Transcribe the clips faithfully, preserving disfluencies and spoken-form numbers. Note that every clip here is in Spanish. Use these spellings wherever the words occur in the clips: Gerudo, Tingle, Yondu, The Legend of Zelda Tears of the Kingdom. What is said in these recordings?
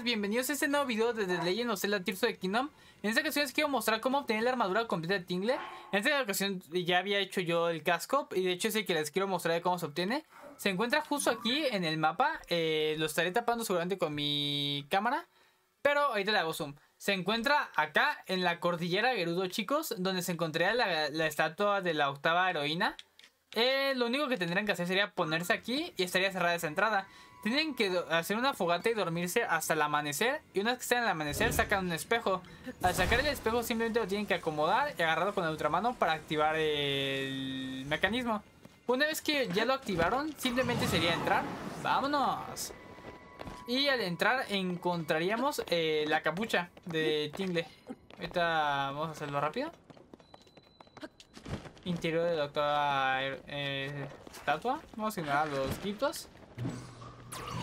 Bienvenidos a este nuevo video de The Legend of Zelda Tears of the Kingdom. En esta ocasión les quiero mostrar cómo obtener la armadura completa de Tingle. En esta ocasión ya había hecho yo el casco, y de hecho es el que les quiero mostrar de cómo se obtiene. Se encuentra justo aquí en el mapa, eh, lo estaré tapando seguramente con mi cámara, pero ahorita le hago zoom. Se encuentra acá en la cordillera Gerudo, chicos, donde se encontraría la, la estatua de la octava heroína. Eh, lo único que tendrían que hacer sería ponerse aquí y estaría cerrada esa entrada. Tienen que hacer una fogata y dormirse hasta el amanecer. Y una vez que estén en el amanecer, sacan un espejo. Al sacar el espejo simplemente lo tienen que acomodar y agarrarlo con la ultramano para activar el mecanismo. Una vez que ya lo activaron, simplemente sería entrar. ¡Vámonos! Y al entrar encontraríamos eh, la capucha de Tingle. Ahorita vamos a hacerlo rápido. Interior de la octava eh, estatua. Vamos a ignorar los gritos.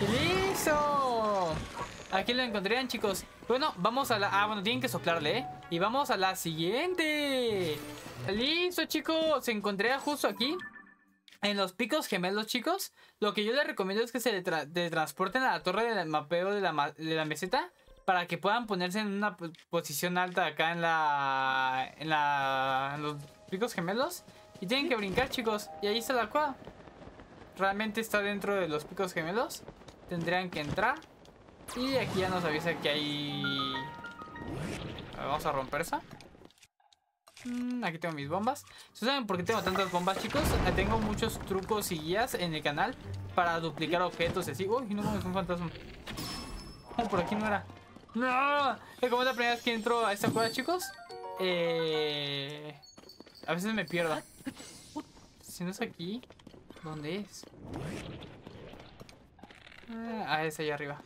¡Listo! Aquí lo encontrarían, chicos. Bueno, vamos a la... Ah, bueno, tienen que soplarle, ¿eh? Y vamos a la siguiente. ¡Listo, chicos! Se encontraría justo aquí, en los picos gemelos, chicos. Lo que yo les recomiendo es que se tra te transporten a la torre del mapeo de la, ma de la meseta, para que puedan ponerse en una posición alta acá en la... En la... En los picos gemelos. Y tienen que brincar, chicos. Y ahí está la cueva. Realmente está dentro de los picos gemelos. Tendrían que entrar. Y aquí ya nos avisa que hay... A ver, vamos a romper esa. Mm, aquí tengo mis bombas. ¿Sí saben por qué tengo tantas bombas, chicos? Tengo muchos trucos y guías en el canal para duplicar objetos y así. Uy, no, es un fantasma. No, por aquí no era. ¡No! Como es la primera vez que entro a esta cueva, chicos, eh... a veces me pierdo. Si no es aquí, ¿dónde es? Ah, es allá arriba.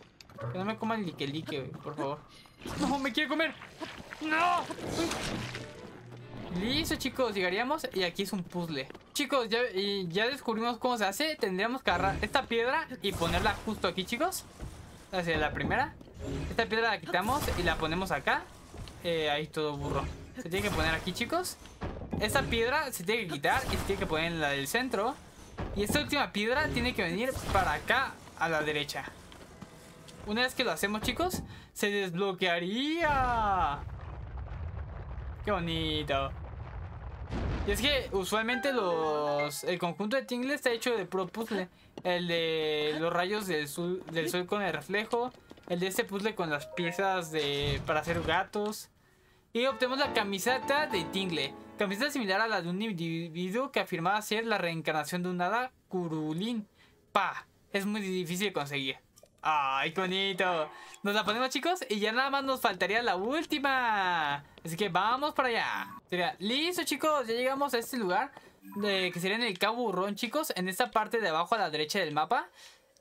Que no me coma el lique lique, por favor. ¡No, me quiere comer! ¡No! Listo, chicos, llegaríamos. Y aquí es un puzzle. Chicos, ya, y ya descubrimos cómo se hace. Tendríamos que agarrar esta piedra y ponerla justo aquí, chicos. Hacia la primera. Esta piedra la quitamos y la ponemos acá. eh, Ahí todo burro. Se tiene que poner aquí, chicos. Esta piedra se tiene que quitar y se tiene que poner en la del centro. Y esta última piedra tiene que venir para acá, a la derecha. Una vez que lo hacemos, chicos, se desbloquearía. Qué bonito. Y es que usualmente los... El conjunto de Tingle está hecho de puro puzzle. El de los rayos del sol, del sol con el reflejo. El de este puzzle con las piezas de para hacer gatos. Y obtenemos la camiseta de Tingle. Camiseta similar a la de un individuo que afirmaba ser la reencarnación de un hada curulín. Pa. Es muy difícil de conseguir. ¡Ay, qué bonito! Nos la ponemos, chicos, y ya nada más nos faltaría la última. Así que vamos para allá. Sería, listo, chicos, ya llegamos a este lugar, eh, que sería en el Cabo Burrón, chicos. En esta parte de abajo a la derecha del mapa.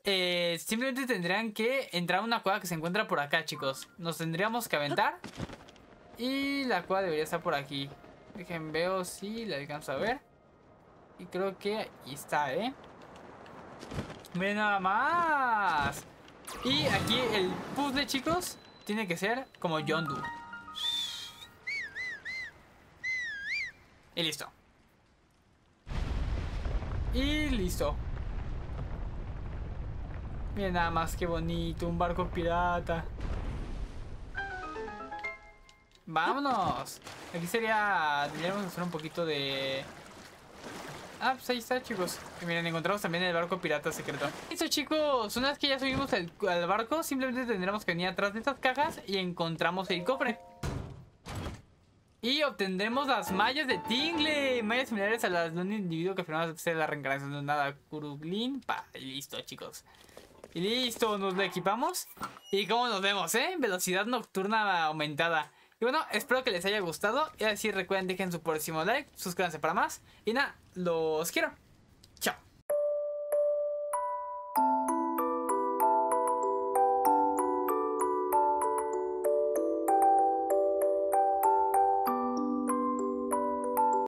eh, Simplemente tendrían que entrar a una cueva que se encuentra por acá, chicos. Nos tendríamos que aventar. Y la cueva debería estar por aquí. Dejen, veo si la alcanzo a ver. Y creo que ahí está, ¿eh? Miren nada más. Y aquí el puzzle, chicos, tiene que ser como Yondu. Y listo. Y listo. Miren nada más qué bonito. Un barco pirata. Vámonos. Aquí sería... Tendríamos que hacer un poquito de... Ah, pues ahí está, chicos. Y miren, encontramos también el barco pirata secreto. Listo, chicos. Una vez que ya subimos al, al barco, simplemente tendremos que venir atrás de estas cajas y encontramos el cofre. Y obtendremos las mallas de Tingle. Mallas similares a las de un individuo que afirmaba ser la reencarnación de una curuglín. Pa, y listo, chicos. Y listo, nos lo equipamos. Y cómo nos vemos, ¿eh? Velocidad nocturna aumentada. Y bueno, espero que les haya gustado. Y así recuerden, dejen su próximo like, suscríbanse para más. Y nada, los quiero. Chao.